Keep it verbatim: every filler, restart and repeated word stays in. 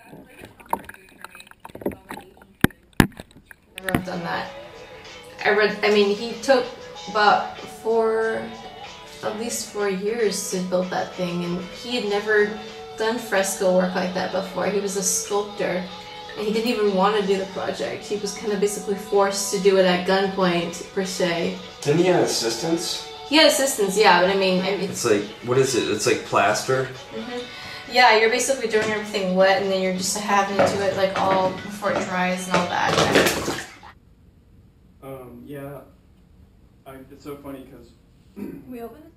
I've never done that. I read. I mean, he took about four, at least four years to build that thing, and he had never done fresco work like that before. He was a sculptor, and he didn't even want to do the project. He was kind of basically forced to do it at gunpoint, per se. Didn't he have assistants? He had assistants, yeah, but I mean... I mean it's like, what is it? It's like plaster? Mm-hmm. Yeah, you're basically doing everything wet, and then you're just having to do it like all before it dries and all that. Um, yeah, I, it's so funny because... we open